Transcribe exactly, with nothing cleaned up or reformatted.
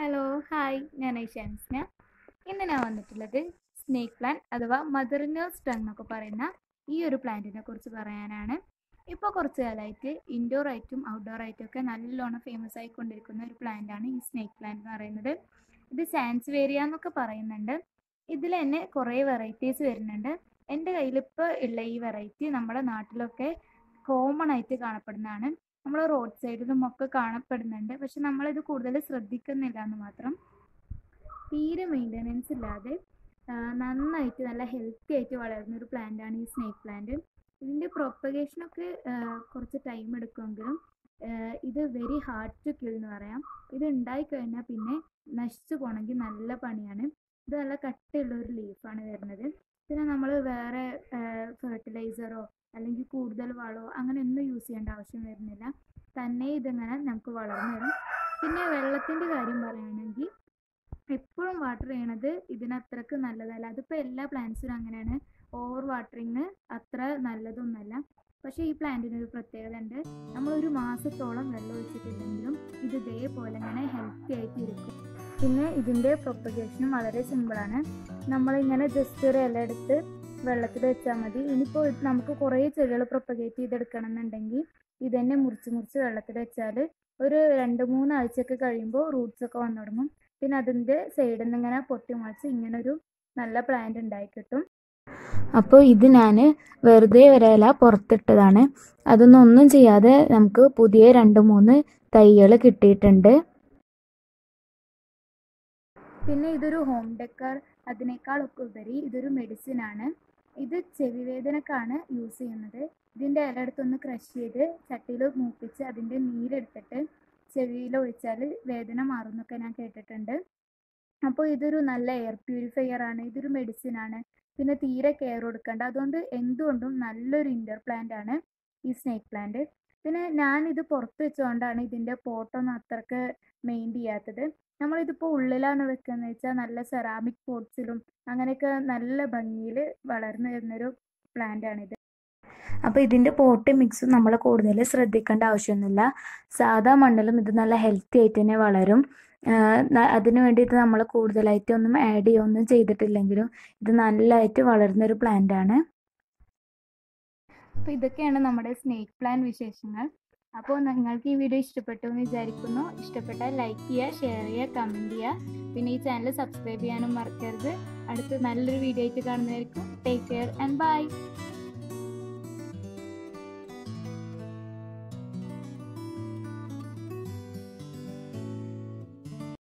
Hello hi, ഞാൻ ഐഷാൻസ്ന. ഇന്ന് ഞാൻ വന്നിട്ടുള്ളത് സ്നേക്ക് പ്ലാന്റ് അഥവാ മദർ നേഴ്സ് ടാങ് എന്നൊക്കെ പറയുന്ന ഈ ഒരു പ്ലാന്റിനെ കുറിച്ച് പറയാനാണ്. ഇപ്പോൾ കുറച്ച് കാലമായിട്ട് ഇൻഡോർ ആയിട്ടും ഔട്ട്ഡോർ ആയിട്ടും ഒക്കെ നല്ലോണം ഫേമസ് ആയിക്കൊണ്ടിരിക്കുന്ന ഒരു പ്ലാന്റാണ് ഈ സ്നേക്ക് പ്ലാന്റ് എന്ന് പറയുന്നത്. ഇത് സാൻസവേരിയ എന്നൊക്കെ പറയുന്നുണ്ട്. ഇതിൽ തന്നെ കുറേ വെറൈറ്റീസ് വരുന്നുണ്ട്. എൻ്റെ കയ്യിലിപ്പോൾ ഉള്ള ഈ വെറൈറ്റി നമ്മുടെ നാട്ടിലൊക്കെ കോമൺ ആയിട്ട് കാണപ്പെടുന്നതാണ്. നമ്മൾ റോഡ് സൈഡിലും ഒക്കെ കാണപ്പെടുന്നുണ്ട്. പക്ഷെ നമ്മളിത് കൂടുതൽ ശ്രദ്ധിക്കുന്നില്ല എന്ന് മാത്രം. തീരെ മെയിൻ്റനൻസ് ഇല്ലാതെ നന്നായിട്ട് നല്ല ഹെൽത്തി ആയിട്ട് വളരുന്നൊരു പ്ലാന്റാണ് ഈ സ്നേക്ക് പ്ലാന്റ്. ഇതിൻ്റെ പ്രൊപ്പഗേഷനൊക്കെ കുറച്ച് ടൈം എടുക്കുമെങ്കിലും ഇത് വെരി ഹാർഡ് ടു കിൽ എന്ന് പറയാം. ഇത് ഉണ്ടായിക്കഴിഞ്ഞാൽ പിന്നെ നശിച്ചു പോകണമെങ്കിൽ നല്ല പണിയാണ്. ഇത് നല്ല കട്ടിയുള്ളൊരു ലീഫാണ് വരുന്നത്. പിന്നെ നമ്മൾ വേറെ ഫെർട്ടിലൈസറോ അല്ലെങ്കിൽ കൂടുതൽ വളമോ അങ്ങനെ ഒന്നും യൂസ് ചെയ്യേണ്ട ആവശ്യം വരുന്നില്ല. തന്നെ ഇതിങ്ങനെ നമുക്ക് വളർന്നു വരും. പിന്നെ വെള്ളത്തിൻ്റെ കാര്യം പറയുകയാണെങ്കിൽ എപ്പോഴും വാട്ടർ ചെയ്യണത് ഇതിനത്രക്ക് നല്ലതല്ല. അതിപ്പോൾ എല്ലാ പ്ലാന്റ്സിനും അങ്ങനെയാണ്. ഓവർ വാട്ടറിങ് അത്ര നല്ലതൊന്നുമല്ല. പക്ഷേ ഈ പ്ലാന്റിനൊരു പ്രത്യേകത ഉണ്ട്. നമ്മളൊരു മാസത്തോളം വെള്ളം ഒഴിച്ചിട്ടില്ലെങ്കിലും ഇത് ഇതേപോലെ ഇങ്ങനെ ഹെൽത്തി ആയിട്ട് ഇരിക്കും. പിന്നെ ഇതിൻ്റെ പ്രൊപ്പഗേഷനും വളരെ സിമ്പിളാണ്. നമ്മളിങ്ങനെ ജസ്റ്റ് ഒരു ഇല എടുത്ത് വെള്ളത്തിൽ വെച്ചാൽ മതി. ഇനിയിപ്പോൾ നമുക്ക് കുറേ ചെടികൾ പ്രൊപ്പഗേറ്റ് ചെയ്തെടുക്കണം എന്നുണ്ടെങ്കിൽ ഇത് തന്നെ മുറിച്ച് മുറിച്ച് വെള്ളത്തിൽ വെച്ചാൽ ഒരു രണ്ട് മൂന്നാഴ്ചയൊക്കെ കഴിയുമ്പോൾ റൂട്ട്സൊക്കെ വന്നു തുടങ്ങും. പിന്നെ അതിൻ്റെ സൈഡിൽ നിന്ന് ഇങ്ങനെ പൊട്ടി മുളച്ച് ഇങ്ങനൊരു നല്ല പ്ലാന്റ് ഉണ്ടായി കിട്ടും. അപ്പോൾ ഇത് ഞാൻ വെറുതെ വരയില പുറത്തിട്ടതാണ്. അതൊന്നും ഒന്നും ചെയ്യാതെ നമുക്ക് പുതിയ രണ്ട് മൂന്ന് തൈകൾ കിട്ടിയിട്ടുണ്ട്. പിന്നെ ഇതൊരു ഹോം ഡെക്കർ, അതിനേക്കാളൊക്കെ ഉപരി ഇതൊരു മെഡിസിൻ ആണ്. ഇത് ചെവി വേദനക്കാണ് യൂസ് ചെയ്യുന്നത്. ഇതിൻ്റെ ഇല എടുത്തൊന്ന് ക്രഷ് ചെയ്ത് ചട്ടിയിൽ മൂപ്പിച്ച് അതിൻ്റെ നീരെടുത്തിട്ട് ചെവിയിൽ ഒഴിച്ചാൽ വേദന മാറുമെന്നൊക്കെ ഞാൻ കേട്ടിട്ടുണ്ട്. അപ്പോൾ ഇതൊരു നല്ല എയർ പ്യൂരിഫയർ ആണ്. ഇതൊരു മെഡിസിൻ ആണ്. പിന്നെ തീരെ കെയർ കൊടുക്കേണ്ട. അതുകൊണ്ട് എന്തുകൊണ്ടും നല്ലൊരു ഇൻഡോർ പ്ലാന്റ് ആണ് ഈ സ്നേക്ക് പ്ലാന്റ്. പിന്നെ ഞാനിത് പുറത്ത് വെച്ചുകൊണ്ടാണ് ഇതിൻ്റെ പോട്ടൊന്നും അത്രക്ക് മെയിൻ ചെയ്യാത്തത്. നമ്മളിതിപ്പോൾ ഉള്ളിലാണ് വെക്കുന്നത് വെച്ചാൽ നല്ല സെറാമിക് പോട്ട്സിലും അങ്ങനെയൊക്കെ നല്ല ഭംഗിയിൽ വളർന്നു വരുന്നൊരു പ്ലാന്റാണിത്. അപ്പോൾ ഇതിൻ്റെ പോട്ട് മിക്സും നമ്മൾ കൂടുതൽ ശ്രദ്ധിക്കേണ്ട ആവശ്യമൊന്നുമില്ല. സാധാ മണ്ണിലും ഇത് നല്ല ഹെൽത്തി ആയിട്ട് തന്നെ വളരും. അതിനു വേണ്ടിയിട്ട് നമ്മൾ കൂടുതലായിട്ടൊന്നും ആഡ് ചെയ്യുകയൊന്നും ചെയ്തിട്ടില്ലെങ്കിലും ഇത് നല്ലതായിട്ട് വളരുന്നൊരു പ്ലാന്റാണ്. അപ്പോൾ ഇതൊക്കെയാണ് നമ്മുടെ സ്നേക്ക് പ്ലാന്റ് വിശേഷങ്ങൾ. അപ്പോൾ നിങ്ങൾക്ക് ഈ വീഡിയോ ഇഷ്ടപ്പെട്ടു എന്ന് വിചാരിക്കുന്നു. ഇഷ്ടപ്പെട്ടാൽ ലൈക്ക് ചെയ്യുക, ഷെയർ ചെയ്യുക, കമൻറ്റ് ചെയ്യുക. പിന്നെ ഈ ചാനൽ സബ്സ്ക്രൈബ് ചെയ്യാനും മറക്കരുത്. അടുത്ത നല്ലൊരു വീഡിയോ ആയിട്ട് കാണുന്നതായിരിക്കും. Take care and by.